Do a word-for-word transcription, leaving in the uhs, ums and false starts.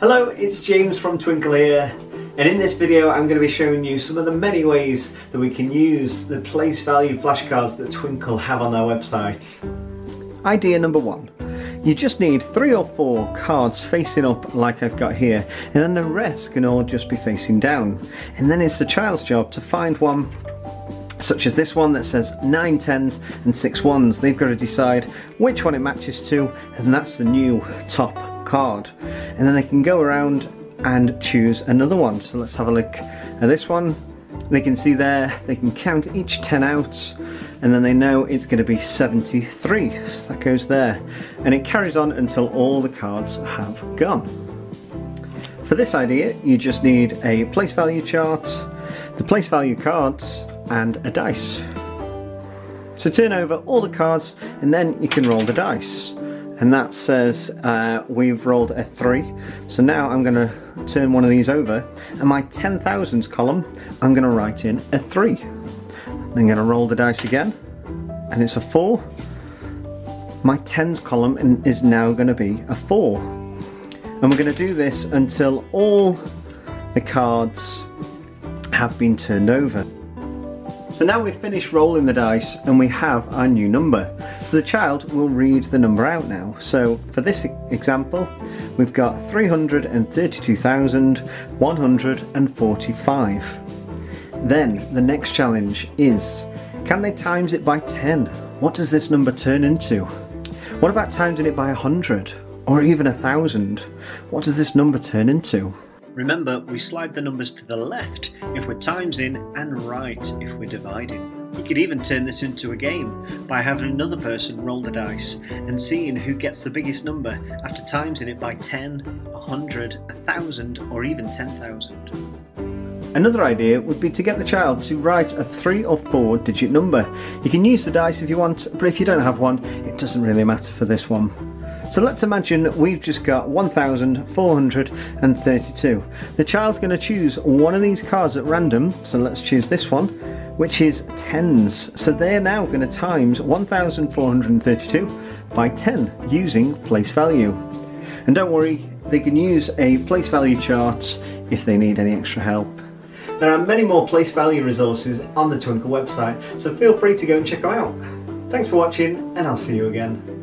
Hello, it's James from Twinkle here, and in this video I'm going to be showing you some of the many ways that we can use the place value flashcards that Twinkle have on their website. Idea number one. You just need three or four cards facing up like I've got here, and then the rest can all just be facing down. And then it's the child's job to find one such as this one that says nine tens and six ones. They've got to decide which one it matches to, and that's the new top card, and then they can go around and choose another one. So let's have a look at this one. They can see there they can count each ten out, and then they know it's going to be seventy-three, so that goes there, and it carries on until all the cards have gone. For this idea you just need a place value chart, the place value cards, and a dice. So turn over all the cards and then you can roll the dice. And that says uh, we've rolled a three. So now I'm going to turn one of these over, and my ten thousands column, I'm going to write in a three. I'm going to roll the dice again, and it's a four. My tens column is now going to be a four. And we're going to do this until all the cards have been turned over. So now we've finished rolling the dice and we have our new number. So the child will read the number out now. So for this example, we've got three hundred thirty-two thousand one hundred forty-five. Then the next challenge is, can they times it by ten? What does this number turn into? What about timesing it by one hundred or even one thousand? What does this number turn into? Remember, we slide the numbers to the left if we're timesing and right if we're dividing. You could even turn this into a game by having another person roll the dice and seeing who gets the biggest number after timesing it by ten, one hundred, one thousand or even ten thousand. Another idea would be to get the child to write a three or four digit number. You can use the dice if you want, but if you don't have one, it doesn't really matter for this one. So let's imagine we've just got one thousand four hundred thirty-two. The child's going to choose one of these cards at random, so let's choose this one, which is tens. So they're now going to times one thousand four hundred thirty-two by ten using place value. And don't worry, they can use a place value chart if they need any extra help. There are many more place value resources on the Twinkle website, so feel free to go and check them out. Thanks for watching, and I'll see you again.